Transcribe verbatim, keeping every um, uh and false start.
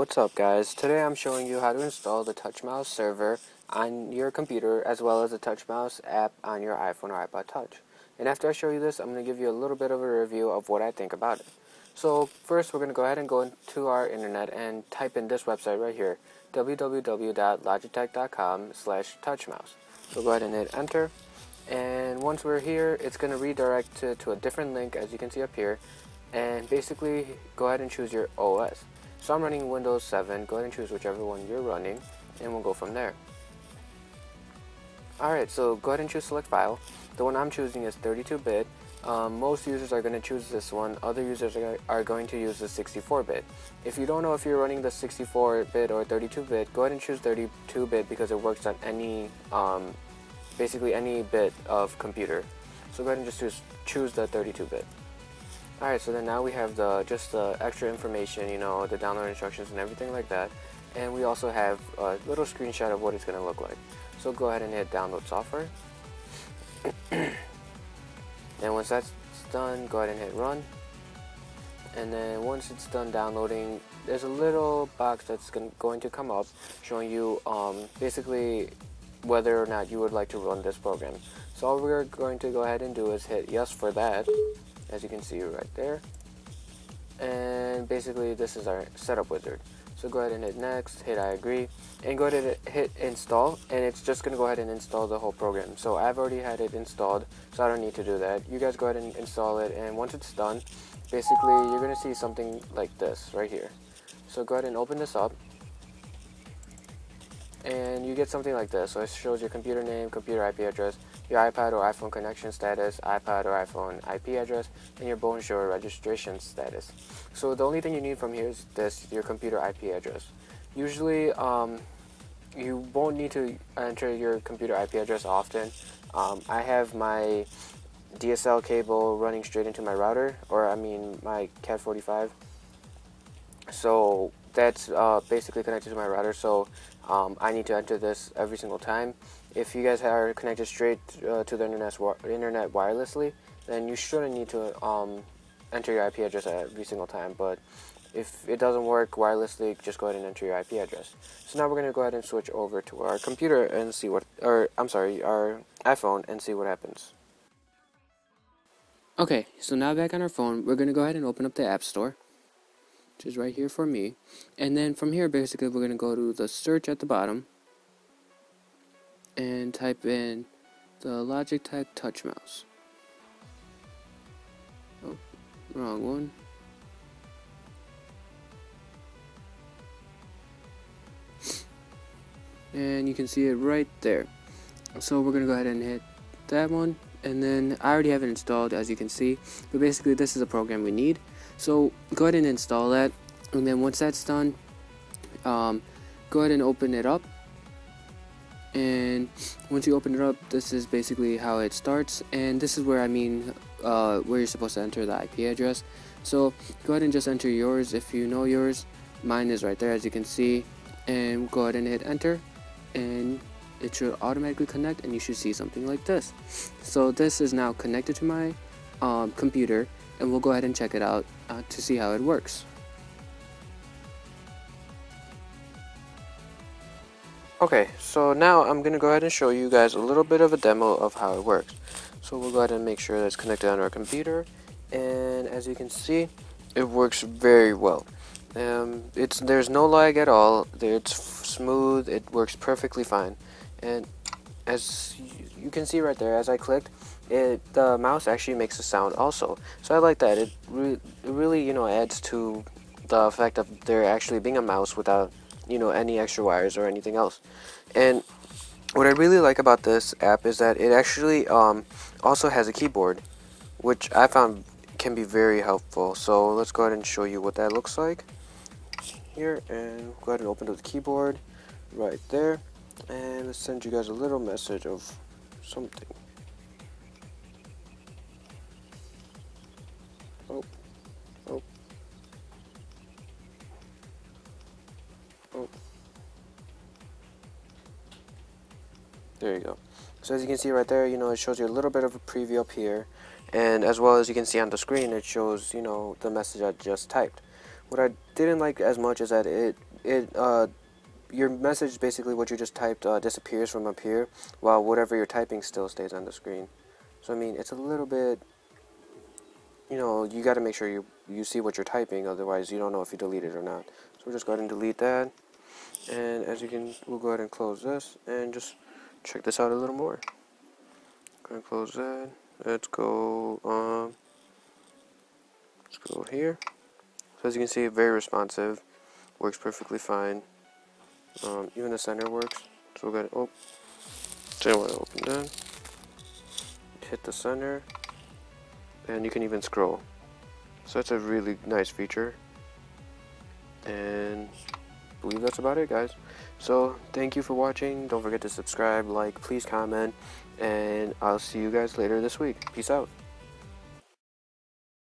What's up guys, today I'm showing you how to install the Touch Mouse server on your computer as well as the Touch Mouse app on your iPhone or iPod Touch. And after I show you this, I'm going to give you a little bit of a review of what I think about it. So first we're going to go ahead and go into our internet and type in this website right here, w w w dot logitech dot com slash touch mouse. So go ahead and hit enter, and once we're here it's going to redirect to, to a different link as you can see up here, and basically go ahead and choose your O S. So I'm running Windows seven, go ahead and choose whichever one you're running, and we'll go from there. Alright, so go ahead and choose Select File. The one I'm choosing is thirty-two bit. Um, most users are going to choose this one, other users are, are going to use the sixty-four bit. If you don't know if you're running the sixty-four bit or thirty-two bit, go ahead and choose thirty-two bit because it works on any, um, basically any bit of computer. So go ahead and just choose, choose the thirty-two bit. Alright, so then now we have the just the extra information, you know, the download instructions and everything like that. And we also have a little screenshot of what it's going to look like. So go ahead and hit download software. And once that's done, go ahead and hit run. And then once it's done downloading, there's a little box that's going to come up showing you um, basically whether or not you would like to run this program. So all we're going to go ahead and do is hit yes for that, as you can see right there, and basically this is our setup wizard. So go ahead and hit next, hit I agree, and go ahead and hit install, and it's just going to go ahead and install the whole program. So I've already had it installed, so I don't need to do that. You guys go ahead and install it, and once it's done, basically you're going to see something like this right here. So go ahead and open this up, and you get something like this. So it shows your computer name, computer I P address, your iPad or iPhone connection status, iPad or iPhone I P address, and your Bonjour registration status. So the only thing you need from here is this, your computer I P address. Usually um, you won't need to enter your computer I P address often. Um, I have my D S L cable running straight into my router, or I mean my cat forty-five. So that's uh, basically connected to my router, so um, I need to enter this every single time. If you guys are connected straight uh, to the internet, internet wirelessly, then you shouldn't need to um, enter your I P address every single time, but if it doesn't work wirelessly, just go ahead and enter your I P address. So now we're going to go ahead and switch over to our computer and see what, or I'm sorry, our iPhone, and see what happens. Okay, so now back on our phone, we're going to go ahead and open up the App Store, which is right here for me, and then from here basically we're going to go to the search at the bottom and type in the Logitech Touch Mouse. Oh, wrong one. And you can see it right there. So we're going to go ahead and hit that one, and then I already have it installed as you can see, but basically this is a program we need. So go ahead and install that, and then once that's done, um, go ahead and open it up, and once you open it up, this is basically how it starts, and this is where I mean uh, where you're supposed to enter the I P address. So go ahead and just enter yours if you know yours. Mine is right there as you can see, and go ahead and hit enter, and it should automatically connect, and you should see something like this. So this is now connected to my um, computer, and we'll go ahead and check it out uh, to see how it works. Okay, so now I'm going to go ahead and show you guys a little bit of a demo of how it works. So we'll go ahead and make sure that it's connected on our computer, and as you can see, it works very well. Um, it's there's no lag at all, it's smooth, it works perfectly fine. And as you can see right there, as I clicked, it, the mouse actually makes a sound also. So I like that, it, re it really, you know, adds to the effect of there actually being a mouse without, you know, any extra wires or anything else. And what I really like about this app is that it actually um, also has a keyboard, which I found can be very helpful. So let's go ahead and show you what that looks like here, and go ahead and open up the keyboard right there, and let's send you guys a little message of something. Oh, oh, oh. There you go. So as you can see right there, you know, it shows you a little bit of a preview up here, and as well as you can see on the screen, it shows, you know, the message I just typed. What I didn't like as much is that it it uh, your message, basically what you just typed, uh, disappears from up here, while whatever you're typing still stays on the screen. So I mean, it's a little bit, you know, you got to make sure you you see what you're typing, otherwise you don't know if you delete it or not. So we'll just go ahead and delete that, and as you can, we'll go ahead and close this and just check this out a little more. Go ahead and close that. Let's go. Um, let's go here. So as you can see, very responsive, works perfectly fine. Um, even the center works. So we'll go ahead and open. So we'll open that. Hit the center, and you can even scroll. So that's a really nice feature. And I believe that's about it, guys. So thank you for watching. Don't forget to subscribe, like, please comment, and I'll see you guys later this week. Peace out.